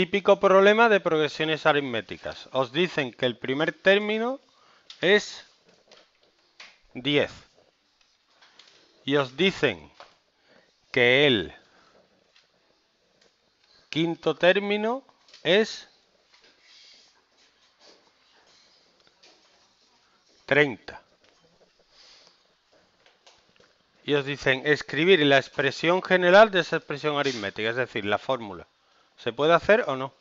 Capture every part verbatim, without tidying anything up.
Típico problema de progresiones aritméticas. Os dicen que el primer término es diez. Y os dicen que el quinto término es treinta. Y os dicen escribir la expresión general de esa expresión aritmética, es decir, la fórmula. ¿Se puede hacer o no?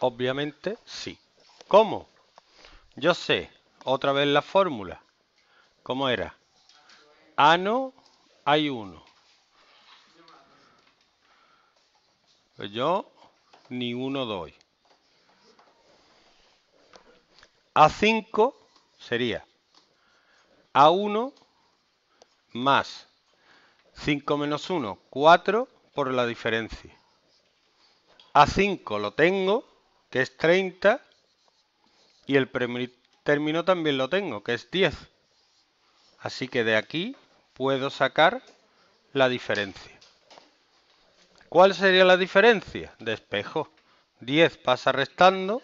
Obviamente sí. ¿Cómo? Yo sé, otra vez la fórmula. ¿Cómo era? Ano hay uno. Pues yo ni uno doy. A cinco sería A uno más cinco menos uno, cuatro por la diferencia. A cinco lo tengo, que es treinta, y el primer término también lo tengo, que es diez. Así que de aquí puedo sacar la diferencia. ¿Cuál sería la diferencia? Despejo. diez pasa restando.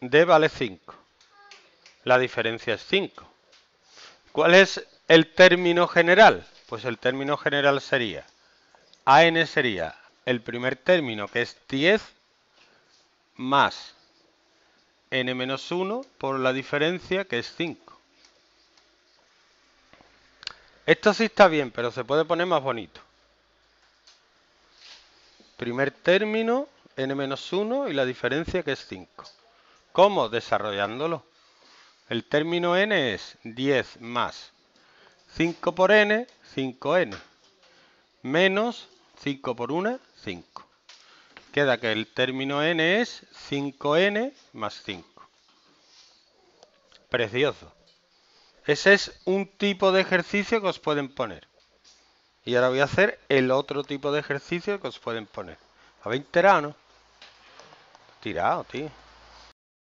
D vale cinco. La diferencia es cinco. ¿Cuál es el término general? Pues el término general sería... A n sería el primer término, que es diez, más n menos uno por la diferencia, que es cinco. Esto sí está bien, pero se puede poner más bonito. Primer término, n menos uno y la diferencia, que es cinco. ¿Cómo? Desarrollándolo. El término n es diez más cinco por n, cinco n, menos cinco por una, cinco. Queda que el término n es cinco n más cinco. Precioso. Ese es un tipo de ejercicio que os pueden poner. Y ahora voy a hacer el otro tipo de ejercicio que os pueden poner. ¿Habéis tirado, no? Tirado, tío.